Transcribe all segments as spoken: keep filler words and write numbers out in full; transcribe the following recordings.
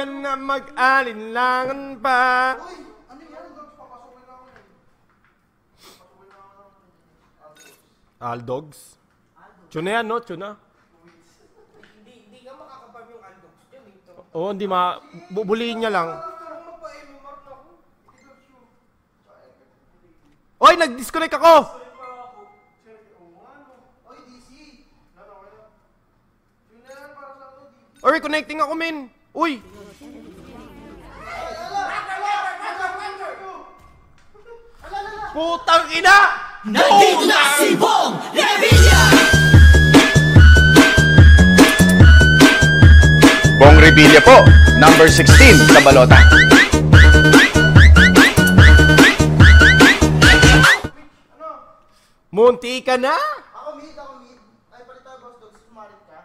ka na mag-alinlangan pa. Uy! Ano yan? Papasukin na ako na yun. Papasukin na ako ng Aldogs. Aldogs? Tuna yan, no? Tuna? Hindi, hindi ka makakapam yung Aldogs. Oo, hindi ma... Bubulihin niya lang. Oy! Nag-disconnect ako! Oy! Reconnecting ako, men! Uy! Putang ina! Nandito na si Bong Revilla! Bong Revilla po, number sixteen sa balota. Munti ka na? Ako mid, ako mid. Ay, palita boss dog, sumarit ka?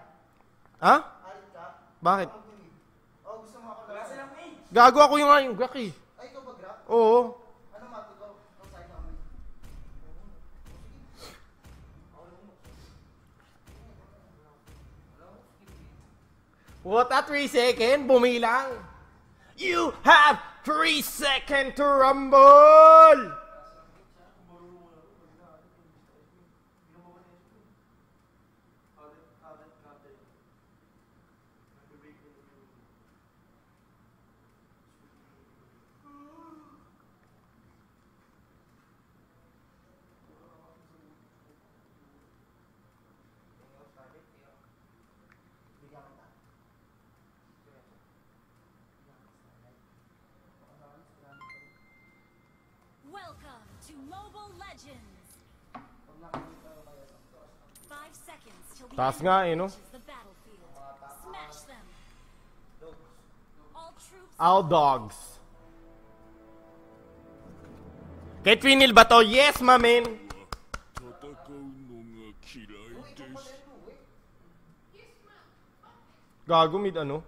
Ha? Arit ka? Bakit? Gago ako yung ayong grak eh. Ay, ikaw ba grak? Oo. Ano mati ko? Ang side naman. What a three second? Bumilang. You have three second to rumble! To Mobile Legends. Five seconds till the enemy reaches the battlefield. Smash them. All troops. All dogs. Get winil ba to? Yes, mamen. Gago mid ano?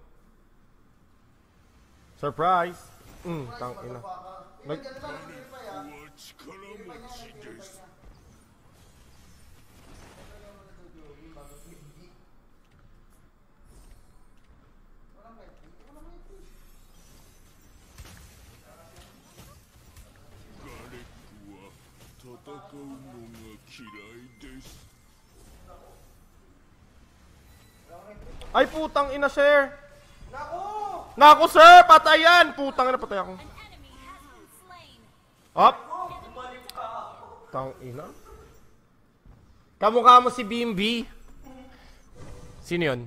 Surprise. Mm, tang ina. Nag ay putang ina sir. Naku! Naku sir, patayan. Putang ina patay ako. Up. Tang ina. Kamukha mo si B M B. Sino yun?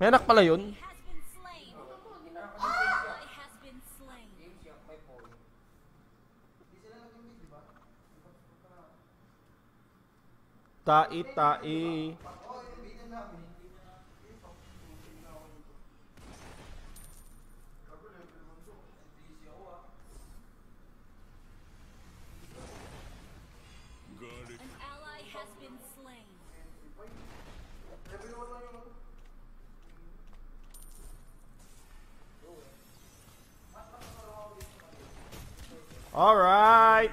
May anak pala yun. Tai, tai. All right.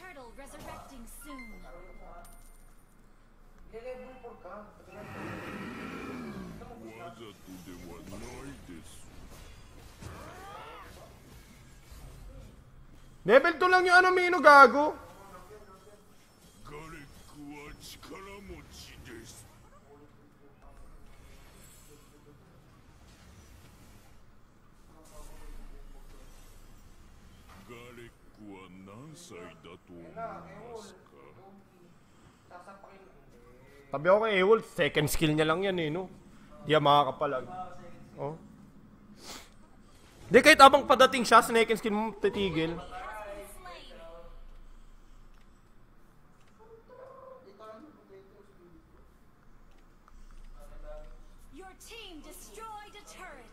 Turtle resurrecting soon. Level two lang yung ano mino gago. Tabi ako kay Ewol, second skill niya lang yan eh, no? Di yan makakapalag. Oh. Di kahit abang padating siya, second skill mo titigil. Your team destroyed a turret.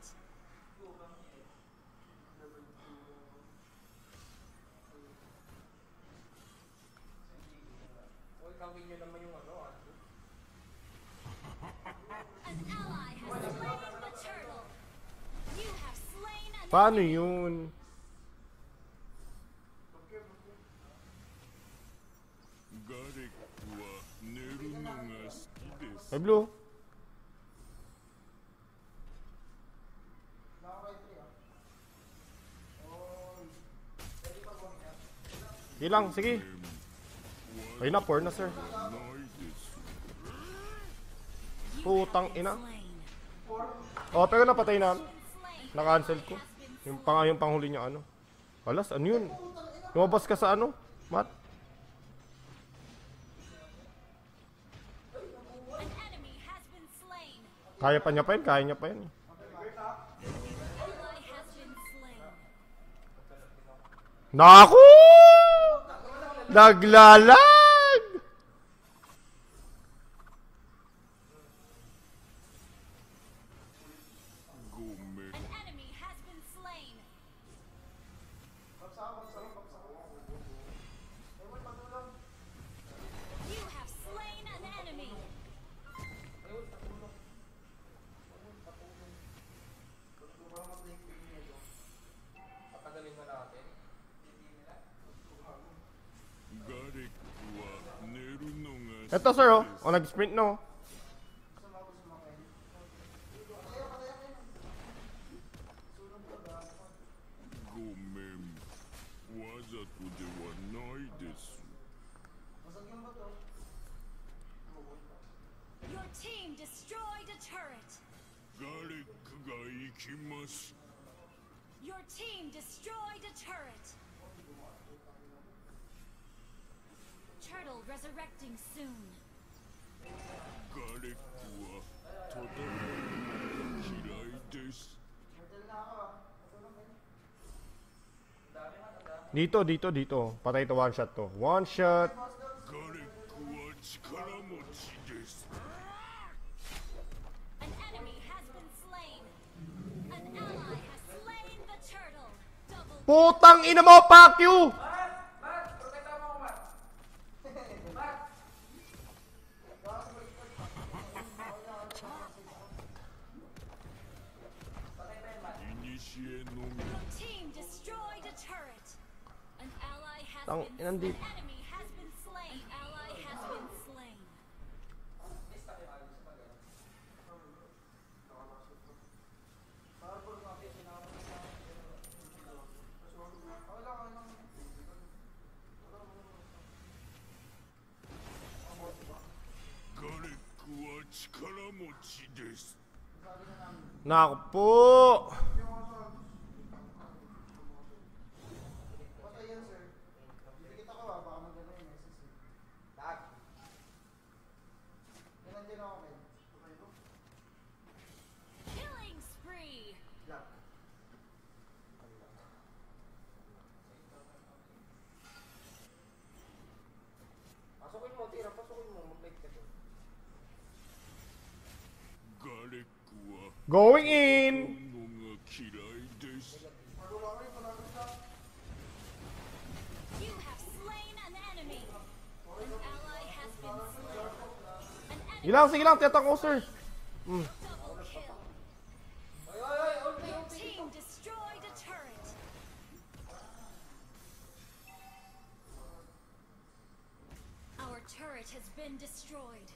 Paano yun? May blue. Hilang, sige. Ay na, four na, sir. Putang ina. Oh, pero napatay na. Na-cancel ko. Yung pang yung panghuli niya ano. Alas, ano yun? Lumabas ka sa ano? Mat. Kaya pa niya pa yun, kaya niya pa yun. Naku! Naglalag! Eto sir oh, oh nag-sprint no. Your team destroyed a turret. Your team destroyed a turret. Turtle resurrecting soon. Dito, dito, dito. Patay ito, one shot to. One shot. An enemy has been slain. An ally has slain the turtle. Putang ina mo, Pakyu! Ang inandit. Naku po. Going in. You have slain an enemy. An ally has been slain. An enemy. Ilang sige lang tiyatang ko, sir. Mm. Our turret has been destroyed.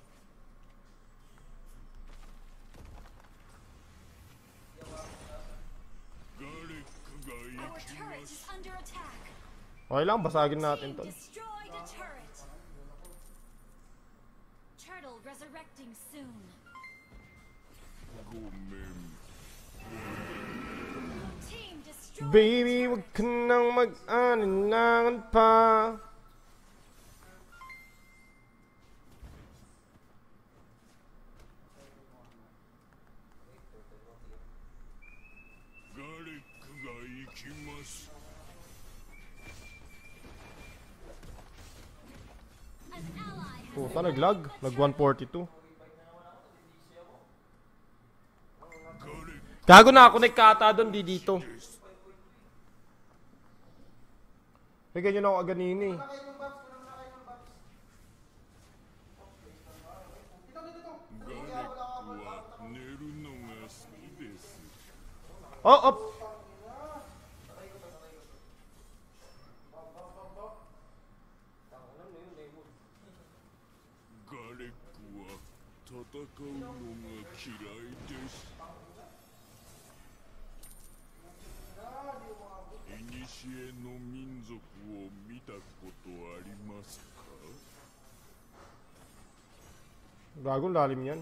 Okay lang, basagin natin to. Baby, wag ka nang mag-aninangan pa. Puta, nag-lag. Nag-one forty-two. Gago na ako nagkata doon, di dito. May ganyan ako agad nini. Oh, oh! Garik kuwa, tatak Bagong lalim yan.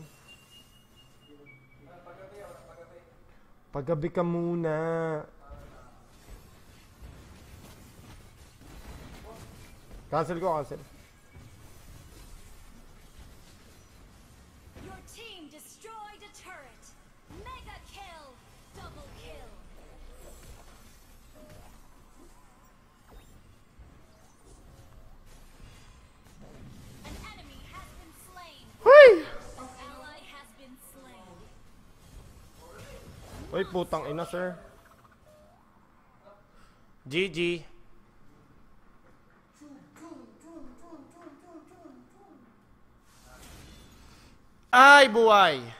Paggabi ka muna. Cancel ko, cancel. Your team destroyed a turret. Mega kill, double kill. An enemy has been slain. Hey! An ally has been slain. Hoy, putang ina, sir. G G. Ay, buhay!